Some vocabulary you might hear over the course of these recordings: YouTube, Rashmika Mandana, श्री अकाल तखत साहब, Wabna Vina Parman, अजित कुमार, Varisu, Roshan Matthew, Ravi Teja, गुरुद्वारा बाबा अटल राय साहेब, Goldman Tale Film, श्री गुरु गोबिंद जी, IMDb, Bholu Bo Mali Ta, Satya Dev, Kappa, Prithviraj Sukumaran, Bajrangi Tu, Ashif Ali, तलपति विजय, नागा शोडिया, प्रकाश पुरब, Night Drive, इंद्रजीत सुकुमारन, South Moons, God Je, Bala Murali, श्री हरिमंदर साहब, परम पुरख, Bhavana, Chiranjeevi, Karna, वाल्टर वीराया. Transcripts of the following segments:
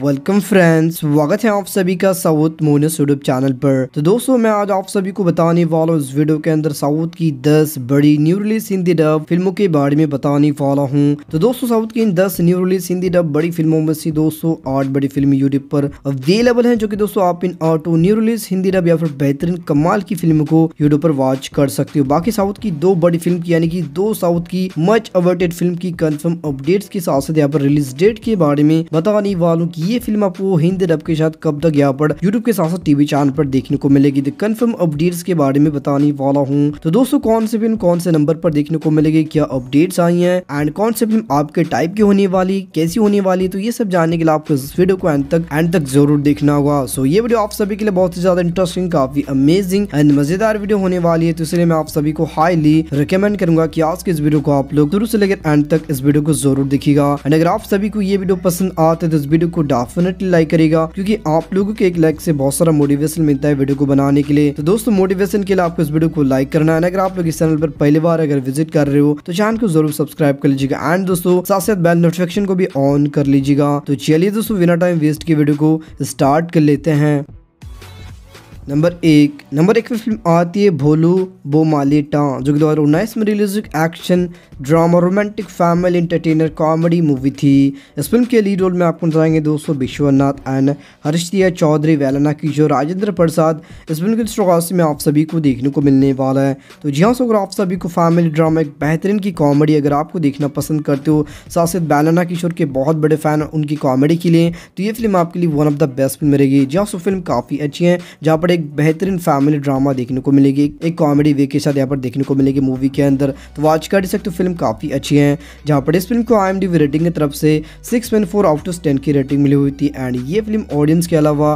Welcome friends, स्वागत है आप सभी का साउथ मून्स यूट्यूब चैनल पर। तो दोस्तों, मैं आज आप सभी को बताने वाला हूँ इस वीडियो के अंदर साउथ की 10 बड़ी न्यू रिलीज हिंदी डब फिल्मों के बारे में बताने वाला हूँ। तो दोस्तों, साउथ की इन 10 न्यू रिलीज हिंदी डब बड़ी फिल्मों में से दोस्तों 8 बड़ी फिल्म यूट्यूब पर अवेलेबल है, जो की दोस्तों आप इन 8 न्यू रिलीज हिंदी डब या फिर बेहतरीन कमाल की फिल्म को यूट्यूब पर वॉच कर सकते हो। बाकी साउथ की 2 बड़ी फिल्म यानी की 2 साउथ की मच अवर्टेड फिल्म की कन्फर्म अपडेट के साथ साथ यहाँ पर रिलीज डेट के बारे में बताने वाला हूँ। ये फिल्म आपको हिंदी डब के साथ कब तक यहाँ पर यूट्यूब के साथ साथ टीवी चैनल पर देखने को मिलेगी, कंफर्म अपडेट्स के बारे में बताने वाला हूँ। तो दोस्तों, कौन सी फिल्म कौन से नंबर पर देखने को मिलेगी, क्या अपडेट्स आई हैं एंड कौन सी फिल्म आपके टाइप की होने वाली, कैसी होने वाली, तो ये सब जानने के लिए आपको इस वीडियो को एंड तक जरूर देखना होगा। सो ये वीडियो आप सभी के लिए बहुत ही ज्यादा इंटरेस्टिंग, काफी अमेजिंग एंड मजेदार वीडियो होने वाली है। तो इसलिए मैं आप सभी को हाईली रिकमेंड करूंगा की आज के इस वीडियो को आप लोग शुरू से लेकर एंड तक इस वीडियो को जरूर देखिएगा। एंड अगर आप सभी को ये वीडियो पसंद आते है तो इस वीडियो को डेफिनेटली लाइक करेगा, क्योंकि आप लोगों के एक लाइक से बहुत सारा मोटिवेशन मिलता है वीडियो को बनाने के लिए। तो दोस्तों, मोटिवेशन के लिए आपको इस वीडियो को लाइक करना है। अगर आप लोग इस चैनल पर पहली बार अगर विजिट कर रहे हो तो चैनल को जरूर सब्सक्राइब कर लीजिएगा एंड दोस्तों साथ साथ बेल नोटिफिकेशन को भी ऑन कर लीजिएगा। तो चलिए दोस्तों, बिना टाइम वेस्ट के वीडियो को स्टार्ट कर लेते हैं। नंबर एक में फिल्म आती है भोलू बो माली टा, जो कि 2019 में release action drama romantic family entertainer comedy movie थी। इस फिल्म के लीड रोल में आपको नजर आएंगे दोस्तों विश्वनाथ एंड हरीश चौधरी, बलाना किशोर, राजेंद्र प्रसाद। इस फिल्म के स्टोरी में आप सभी को देखने को मिलने वाला है। तो जी हाँ, अगर आप सभी को फैमिली ड्रामा एक बेहतरीन की कॉमेडी अगर आपको देखना पसंद करते हो, साथ साथ बलाना किशोर के बहुत बड़े फैन उनकी कॉमेडी के लिए, तो ये फिल्म आपके लिए one of the best film रहेगी। जी हाँ, सो फिल्म काफ़ी अच्छी है, जहाँ पर एक बेहतरीन फैमिली ड्रामा देखने को मिलेगी, एक कॉमेडी वे के साथ यहाँ पर देखने को मिलेगी मूवी के अंदर। तो वॉच कर सकते हो, फिल्म काफ़ी अच्छी है, जहाँ पर इस फिल्म को IMDb रेटिंग की तरफ से 6.4/10 की रेटिंग मिली हुई थी। एंड ये फिल्म ऑडियंस के अलावा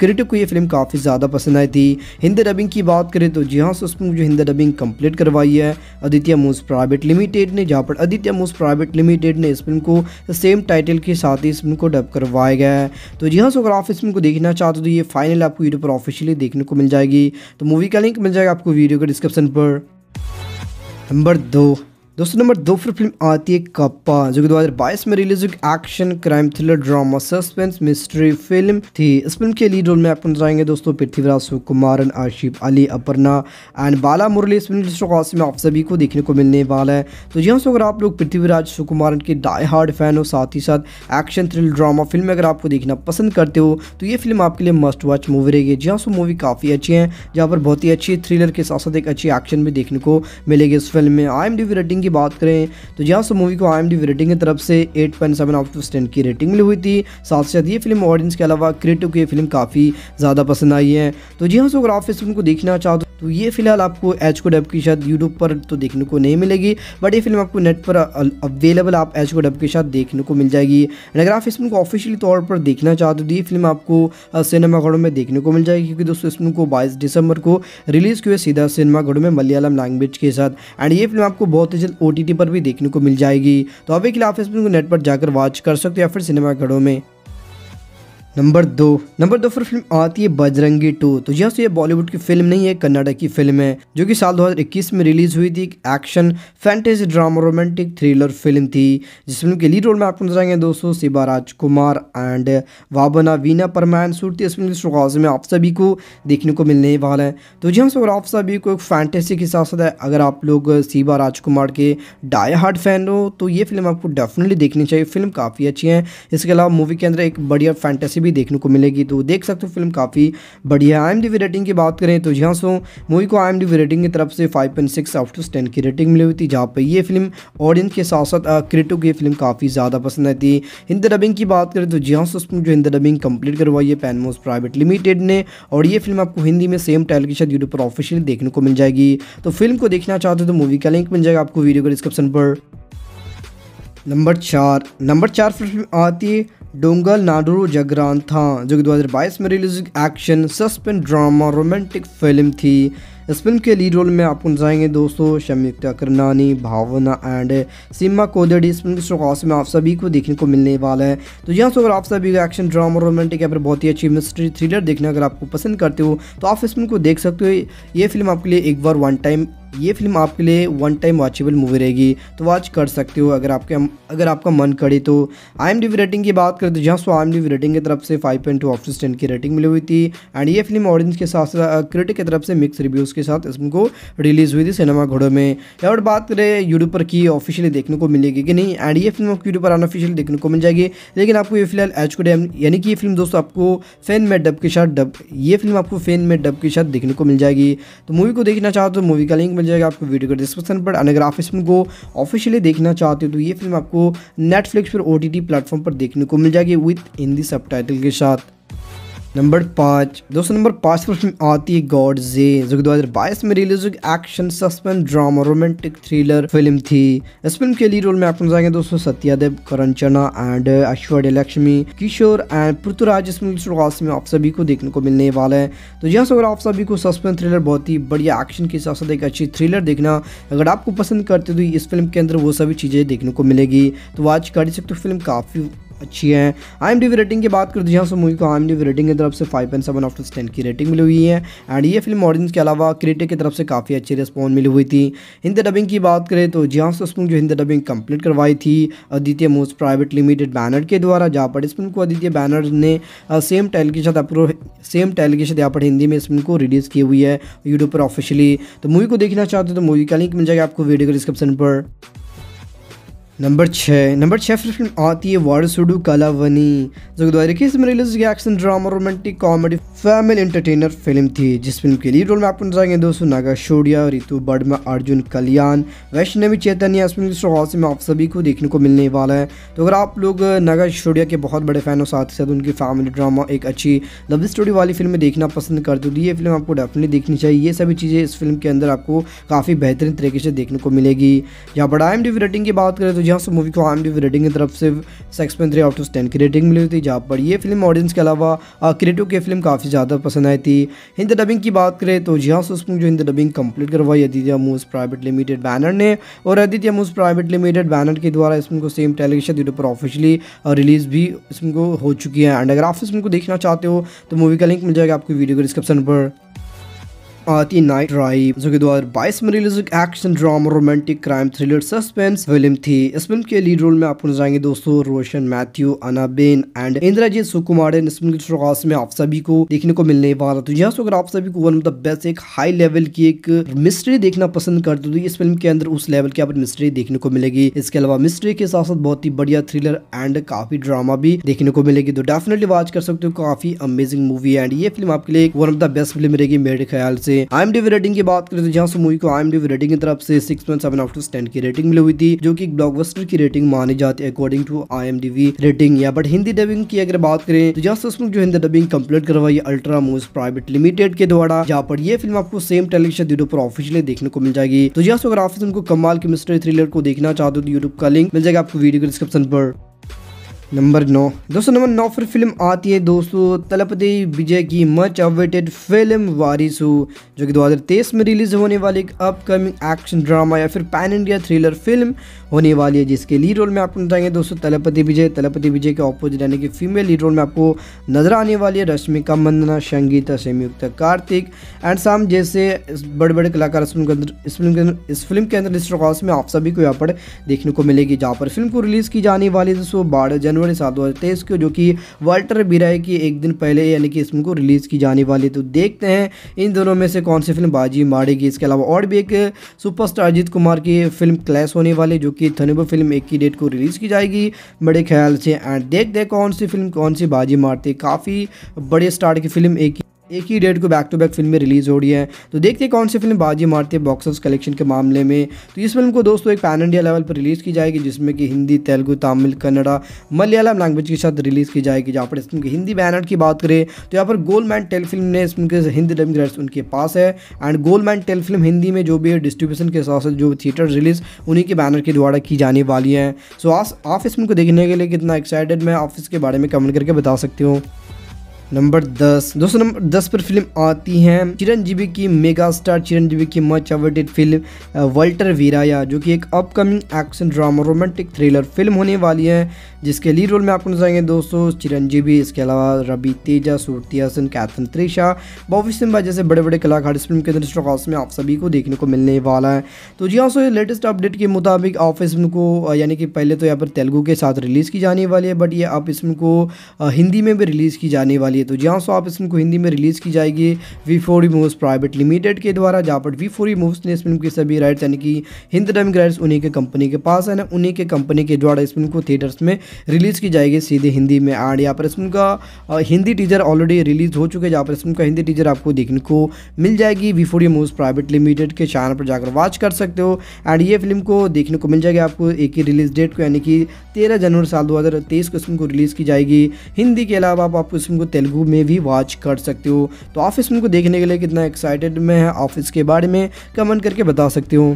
क्रिटिक को ये फिल्म काफ़ी ज़्यादा पसंद आई थी। हिंदी डबिंग की बात करें तो जी हाँ, उसमें जो हिंदी डबिंग कंप्लीट करवाई है आदित्य मूस प्राइवेट लिमिटेड ने, जहाँ पर आदित्य मूस प्राइवेट लिमिटेड ने इस फिल्म को सेम टाइटल के साथ ही इस फिल्म को डब करवाया गया है। तो जी हाँ, अगर आप इस फिल्म को देखना चाहते हो तो ये फाइनल आपको यूट्यूब पर ऑफिशियली देखने को मिल जाएगी। तो मूवी का लिंक मिल जाएगा आपको वीडियो के डिस्क्रिप्शन पर। नंबर दो पर फिल्म आती है कप्पा, जो कि 2022 में रिलीज हुई action crime thriller drama suspense mystery film थी। इस फिल्म के लीड रोल में आपको नजर आएंगे दोस्तों पृथ्वीराज सुकुमारन, आशिफ अली, अपरना एंड बाला मुरली। इस फिल्म की स्टोरी में आप सभी को देखने को मिलने वाला है। तो यहाँ से अगर आप लोग पृथ्वीराज सुकुमारन के डाई हार्ड फैन हो, साथ ही साथ एक्शन थ्रिलर ड्रामा फिल्म अगर आपको देखना पसंद करते हो तो ये फिल्म आपके लिए मस्ट वॉच मूवी रहेगी। जी हाँ, सो मूवी काफ़ी अच्छी है, जहाँ पर बहुत ही अच्छी थ्रिलर के साथ साथ एक अच्छी एक्शन भी देखने को मिलेगी इस फिल्म में। IMDb रेटिंग की बात करें तो जहाँ से मूवी को IMDb रेटिंग की तरफ से 8.7/10 की रेटिंग मिली हुई थी। साथ साथ ये फिल्म ऑडियंस के अलावा क्रिटिक को ये फिल्म काफ़ी ज़्यादा पसंद आई है। तो जी हाँ, अगर आप इस फिल्म को देखना चाहते हो तो ये फिलहाल आपको एच.डी. डब के साथ यूट्यूब पर तो देखने को नहीं मिलेगी, बट ये फिल्म आपको नेट पर अवेलेबल आप एच.डी. डब के साथ देखने को मिल जाएगी। अगर आप इस फिल्म को ऑफिशियली तौर पर देखना चाहते हो तो ये फिल्म आपको सिनेमाघरों में देखने को मिल जाएगी, क्योंकि दोस्तों इस फिल्म को 22 दिसंबर को रिलीज़ किया सीधा सिनेमाघरों में मलयालम लैंग्वेज के साथ। एंड ये फिल्म आपको बहुत ही जल्द OTT पर भी देखने को मिल जाएगी। तो अभी के लिए आप इस फिल्म को नेट पर जाकर वॉच कर सकते हो या फिर सिनेमाघरों में। नंबर दो पर फिल्म आती है बजरंगी टू। तो जी, ये बॉलीवुड की फिल्म नहीं है, कर्नाटक की फिल्म है, जो कि साल 2021 में रिलीज हुई थी। एक action fantasy drama romantic thriller film थी, जिस फिल्म के लीड रोल में आपको नजर आएंगे दोस्तों सीता राजकुमार एंड वाबना वीना परमान। सूरती इस फिल्म की शुरुआत में आप सभी को देखने को मिलने वाला है। तो जी हाँ, अगर आप सभी को एक फैंटेसी के साथ साथ अगर आप लोग सीता राजकुमार के डाई हार्ड फैन हो तो ये फिल्म आपको डेफिनेटली देखनी चाहिए। फिल्म काफ़ी अच्छी है, इसके अलावा मूवी के अंदर एक बढ़िया फैंटेसी भी देखने को मिलेगी, तो देख सकते हो, फिल्म काफ़ी बढ़िया है। IMDb रेटिंग की बात करें तो यहाँ सो मूवी को IMDb रेटिंग की तरफ से 5.6/10 की रेटिंग मिली हुई थी, जहाँ पर ये फिल्म ऑडियंस के साथ साथ क्रिटिक को ये फिल्म काफ़ी ज़्यादा पसंद आई थी। हिंदी डबिंग की बात करें तो जी हाँ, उसमें जो हिंदी डबिंग कंप्लीट करवाई है पैनमोस प्राइवेट लिमिटेड ने, और ये फिल्म आपको हिंदी में सेम टाइटल के साथ यूट्यूब पर ऑफिशियली देखने को मिल जाएगी। तो फिल्म को देखना चाहते हो तो मूवी का लिंक मिल जाएगा आपको वीडियो के डिस्क्रिप्शन पर। नंबर चार फिल्म आती है डोंगल नाडुरू जगरांथ, जो कि 2022 में release action suspense drama romantic film थी। इस फिल्म के लीड रोल में आपको नजर आएंगे दोस्तों शमिता करनानी, भावना एंड सीमा कोदी। इस फिल्म की शुरुआत में आप सभी को देखने को मिलने वाला है। तो यहाँ से अगर आप सभी को एक्शन ड्रामा रोमांटिक या फिर बहुत ही अच्छी मिस्ट्री थ्रिलर देखना अगर आपको पसंद करते हो तो आप इस फिल्म को देख सकते हो। ये फिल्म आपके लिए एक बार वन टाइम ये फिल्म आपके लिए वन टाइम वॉचेबल मूवी रहेगी, तो वॉच कर सकते हो अगर आपका मन करे तो। IMDb रेटिंग की बात करें तो जहाँ सो IMDb रेटिंग की तरफ से 5.2 ऑफ 10 की रेटिंग मिली हुई थी। एंड ये फिल्म ऑडियंस के साथ क्रिटिक की तरफ से मिक्स रिव्यूज़ के साथ इसमें को रिलीज़ हुई थी सिनेमा घरों में। और बात करें यूट्यूब पर कि ऑफिशियली देखने को मिलेगी कि नहीं, एंड ये फिल्म आपको यूट्यूब पर अनऑफिशियल देखने को मिल जाएगी, लेकिन आपको ये फिलहाल HQDM यानी कि ये फिल्म दोस्तों आपको फैन में डब के साथ देखने को मिल जाएगी। तो मूवी को देखना चाहते हो तो मूवी का लिंक मिल जाएगा आपको वीडियो के डिस्क्रिप्शन पर। अगर आप इस फिल्म को ऑफिशियली देखना चाहते हो तो ये फिल्म आपको नेटफ्लिक्स पर OTT प्लेटफॉर्म पर देखने को मिल जाएगी विद हिंदी सबटाइटल के साथ। नंबर 5 पर फिल्म आती है गॉड जे, जो कि 2022 में रिलीज हुई action suspense drama romantic thriller film थी। इस फिल्म के लीड रोल में आपको जाएंगे दोस्तों सत्या देव, करण चना एंड ऐश्वर्या लक्ष्मी किशोर एंड पृथ्वीराज सुकुमारन में आप सभी को देखने को मिलने वाला है। तो यह सब आप सभी को सस्पेंस थ्रिलर बहुत ही बढ़िया एक्शन के साथ साथ एक अच्छी थ्रिलर देखना अगर आपको पसंद करते हो तो इस फिल्म के अंदर वो सभी चीज़ें देखने को मिलेगी, तो आज कर सकते हो। फिल्म काफ़ी अच्छी है। IMDb रेटिंग की बात करते हैं यहाँ से मूवी को IMDb रेटिंग की तरफ से 5.7 ऑफ 10 की रेटिंग मिली हुई है। एंड ये फिल्म ऑडियंस के अलावा क्रिटिक की तरफ से काफ़ी अच्छी रिस्पॉन्स मिली हुई थी। हिंदी डबिंग की बात करें तो जी हाँ से इस फिल्म जो हिंदी डबिंग कंप्लीट करवाई थी आदित्य मूस प्राइवेट लिमिटेड बैनर के द्वारा, जहाँ पर इस फिल्म को आदित्य बैनर ने सेम टाइटल के साथ यहाँ पर हिंदी में इस फिल्म को रिलीज़ की हुई है यूट्यूब पर ऑफिशियली। तो मूवी को देखना चाहते हो तो मूवी का लिंक मिल जाएगा आपको वीडियो के डिस्क्रिप्शन पर। नंबर 6 फिर फिल्म आती है वॉर सुडू काला वनी, जो 2021 में रिलीज हुई action drama romantic comedy family entertainer film थी, जिस फिल्म के लीड रोल में आपको नजर आएंगे दोस्तों नागा शोडिया, रितु बर्मा, अर्जुन कल्याण, वैष्णवी चैतन्य। इस फिल्म में आप सभी को देखने को मिलने वाला है। तो अगर आप लोग नागा शोडिया के बहुत बड़े फैन हो, साथ ही साथ उनकी फैमिली ड्रामा एक अच्छी लव स्टोरी वाली फिल्म देखना पसंद करते हो तो ये फिल्म आपको डेफिनेटली देखनी चाहिए। ये सभी चीज़ें इस फिल्म के अंदर आपको काफ़ी बेहतरीन तरीके से देखने को मिलेगी। जहाँ पर IMDb रेटिंग की बात करें तो जहाँ से मूवी को IMDb रेटिंग की तरफ से 6.3 आउट ऑफ 10 की रेटिंग मिली थी, जहाँ पर ये फिल्म ऑडियंस के अलावा क्रिएटिव की फिल्म काफ़ी ज़्यादा पसंद आई थी। हिंदी डबिंग की बात करें तो जहाँ से उसमें जो हिंदी डबिंग कंप्लीट करवाई आदित्य मूस प्राइवेट लिमिटेड बैनर ने, और आदित्य मूस प्राइवेट लिमिटेड बैनर के द्वारा इसमें को सेम टेलीविजन यूट्यूब पर ऑफिशियली रिलीज़ भी इसमें को हो चुकी है। एंड अगर आप इसमें को देखना चाहते हो तो मूवी का लिंक मिल जाएगा आपको वीडियो के डिस्क्रिप्शन पर। आती नाइट ड्राइव, जो कि 2022 में रिलीज एक action drama romantic crime thriller suspense film थी। इस फिल्म के लीड रोल में आपको नजर आएंगे दोस्तों रोशन मैथ्यू, अनाबेन एंड इंद्रजीत सुकुमारन। इस फिल्म की शुरुआत में आप सभी को देखने को मिलने वाला। तो यहाँ से अगर आप सभी को वन ऑफ द बेस्ट एक हाई लेवल की एक मिस्ट्री देखना पसंद करते हो तो इस फिल्म के अंदर उस लेवल की आपको मिस्ट्री देखने को मिलेगी। इसके अलावा मिस्ट्री के साथ साथ बहुत ही बढ़िया थ्रिलर एंड काफी ड्रामा भी देखने को मिलेगी, तो डेफिनेटली वॉच कर सकते हो। काफी अमेजिंग मूवी एंड ये फिल्म आपके लिए one of the best film रहेगी मेरे ख्याल से। IMDb रेटिंग की बात करें तो जहाँ से मूवी को IMDb रेटिंग की तरफ से 6.7 ऑफ 10 की रेटिंग मिली हुई थी, जो कि ब्लॉकबस्टर की रेटिंग मानी जाती है अकॉर्डिंग टू IMDb रेटिंग। या बट हिंदी डबिंग की अगर बात करें तो जहाँ से उसमें जो हिंदी डबिंग कंप्लीट करवाई अल्ट्रा मूस प्राइवेट लिमिटेड के द्वारा, जहाँ पर यह फिल्म आपको सेम टेलीविजन यूट्यूब पर ऑफिशियली देखने को मिल जाएगी। तो जहाँ से अगर आप उनको कमाल के मिस्ट्री थ्रिलर को देखना चाहते हो तो यूट्यूब का लिंक मिल जाएगा आपको वीडियो के डिस्क्रिप्शन पर। नंबर 9 फिर फिल्म आती है दोस्तों तलपति विजय की मच अवेटेड फिल्म वारिसू, जो कि 2023 में रिलीज होने वाली एक अपकमिंग एक्शन ड्रामा या फिर पैन इंडिया थ्रिलर फिल्म होने वाली है, जिसके लीड रोल में आपको बताएंगे दोस्तों तलपति विजय के ऑपोजिट यानी कि फीमेल लीड रोल में आपको नजर आने वाली है रश्मिका मंदना, संगीता, संयुक्ता कार्तिक एंड शाम जैसे बड़े बड़े कलाकार इस फिल्म के अंदर स्टॉकहाउस में आप सभी को यहाँ पर देखने को मिलेगी। जहाँ पर फिल्म को रिलीज़ की जाने वाली 12 जनवरी 2023 को, जो कि वाल्टर वीराय की एक दिन पहले यानी कि इसमें को रिलीज की जाने वाली। तो देखते हैं इन दोनों में से कौन सी फिल्म बाजी मारेगी। इसके अलावा और भी एक सुपरस्टार अजित कुमार की फिल्म क्लैश होने वाली, जो कि थनुबा फिल्म एक की डेट को रिलीज की जाएगी बड़े ख्याल से। एंड देखते हैं कौन सी फिल्म कौन सी बाजी मारती है। काफ़ी बड़े स्टार की फिल्म एक ही डेट को बैक टू बैक फिल्म में रिलीज हो रही है, तो देखते हैं कौन सी फिल्म बाजी मारती है बॉक्स ऑफिस कलेक्शन के मामले में। तो इस फिल्म को दोस्तों एक पैन इंडिया लेवल पर रिलीज़ की जाएगी, जिसमें कि हिंदी, तेलुगू, तमिल, कन्नड़ा, मलयालम लैंग्वेज के साथ रिलीज़ की जाएगी। जहाँ पर इस फिल्म की हिंदी बैनर की बात करें तो यहाँ पर गोल्डमैन टेल फिल्म ने इस फिल्म के हिंदी डबिंग राइट्स उनके पास है। एंड गोल्डमैन टेल फिल्म हिंदी में जो भी डिस्ट्रीब्यूशन के साथ जो थिएटर रिलीज़ उन्हीं के बैनर के द्वारा की जाने वाली है। सो आप इस फिल्म को देखने के लिए कितना एक्साइटेड मैं आप इसके बारे में कमेंट करके बता सकते हो। नंबर 10 पर फिल्म आती है चिरंजीवी की मेगा स्टार चिरंजीवी की much awaited film वाल्टर वीराया, जो कि एक upcoming action drama romantic thriller film होने वाली है, जिसके लीड रोल में आपको नजर आएंगे दोस्तों चिरंजीवी, इसके अलावा रवि तेजा, सूरती हसन, कैथन त्रेशा, बॉबी सिम्बा जैसे बड़े बड़े कलाकार इस फिल्म के अंदर स्टॉकआउट में आप सभी को देखने को मिलने वाला है। तो जी हाँ, सो लेटेस्ट अपडेट के मुताबिक आप इस फिल्म को यानी कि पहले तो यहाँ पर तेलुगू के साथ रिलीज़ की जाने वाली है, बट ये आप इस फिल्म को हिंदी में भी रिलीज़ की जाने वाली है। तो जी हाँ, सो आप इस फिल्म को हिंदी में रिलीज़ की जाएगी वी4 मूव्स प्राइवेट लिमिटेड के द्वारा, जहाँ पर वी4 मूव्स ने इस फिल्म की सभी राइट्स यानी कि हिंदी डबिंग राइट्स उन्हीं के कंपनी के पास है ना, उन्हीं के कंपनी के द्वारा इस फिल्म को थिएटर्स में रिलीज़ की जाएगी सीधे हिंदी में। एंड यहाँ पर इस फिल्म का हिंदी टीजर ऑलरेडी रिलीज़ हो चुके हैं, जहाँ पर इस फिल्म का हिंदी टीजर आपको देखने को मिल जाएगी वी4 मूव्स प्राइवेट लिमिटेड के चैनल पर, जाकर वॉच कर सकते हो। एंड ये फिल्म को देखने को मिल जाएगी आपको एक ही रिलीज़ डेट को, यानी कि 13 जनवरी 2023 को इस फिल्म को रिलीज़ की जाएगी। हिंदी के अलावा आप इस फिल्म को तेलुगू में भी वॉच कर सकते हो। तो आप इस फिल्म को देखने के लिए कितना एक्साइटेड में है, आप इसके बारे में कमेंट करके बता सकते हो।